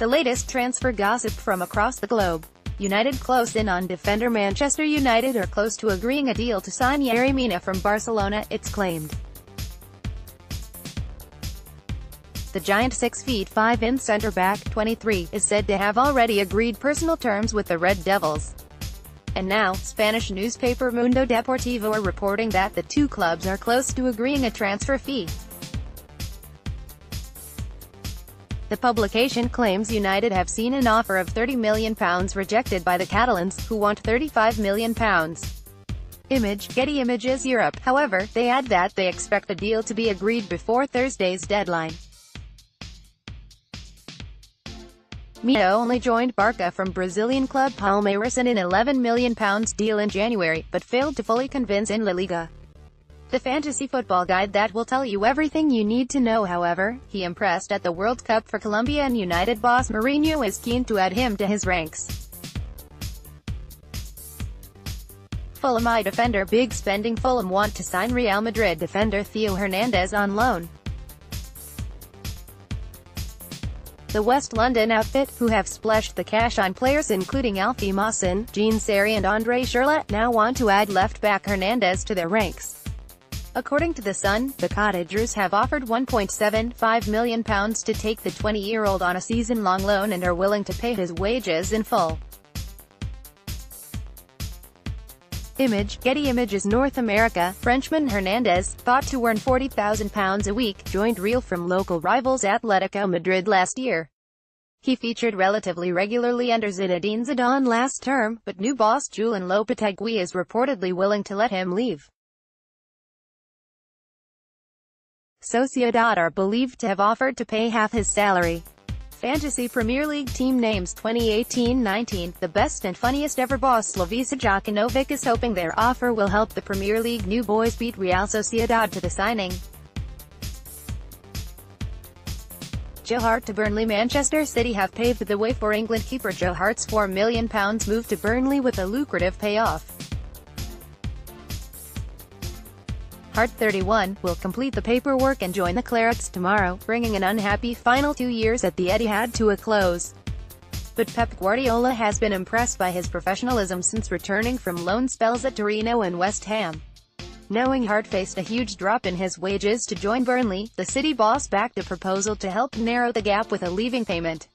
The latest transfer gossip from across the globe. United close in on defender. Manchester United are close to agreeing a deal to sign Yerry Mina from Barcelona, it's claimed. The giant 6'5" centre-back, 23, is said to have already agreed personal terms with the Red Devils. And now, Spanish newspaper Mundo Deportivo are reporting that the two clubs are close to agreeing a transfer fee. The publication claims United have seen an offer of £30 million rejected by the Catalans, who want £35 million. Getty Images Europe, however, they add that they expect the deal to be agreed before Thursday's deadline. Mina only joined Barca from Brazilian club Palmeiras in an £11 million deal in January, but failed to fully convince in La Liga. The fantasy football guide that will tell you everything you need to know. However, he impressed at the World Cup for Colombia, and United boss Mourinho is keen to add him to his ranks. Fulham I defender big spending. Fulham want to sign Real Madrid defender Theo Hernandez on loan. The West London outfit, who have splashed the cash on players including Alfie Mawson, Jean Seri and Andre Schurrle, now want to add left-back Hernandez to their ranks. According to The Sun, the Cottagers have offered £1.75 million to take the 20-year-old on a season-long loan and are willing to pay his wages in full. Getty Images North America, Frenchman Hernandez, thought to earn £40,000 a week, joined Real from local rivals Atletico Madrid last year. He featured relatively regularly under Zinedine Zidane last term, but new boss Julen Lopetegui is reportedly willing to let him leave. Sociedad are believed to have offered to pay half his salary. Fantasy Premier League team names 2018-19, the best and funniest ever boss Slavisa Jokanovic is hoping their offer will help the Premier League new boys beat Real Sociedad to the signing. Joe Hart to Burnley. Manchester City have paved the way for England keeper Joe Hart's £4 million move to Burnley with a lucrative payoff. Hart, 31, will complete the paperwork and join the Clarets tomorrow, bringing an unhappy final 2 years at the Etihad to a close. But Pep Guardiola has been impressed by his professionalism since returning from loan spells at Torino and West Ham. Knowing Hart faced a huge drop in his wages to join Burnley, the City boss backed a proposal to help narrow the gap with a leaving payment.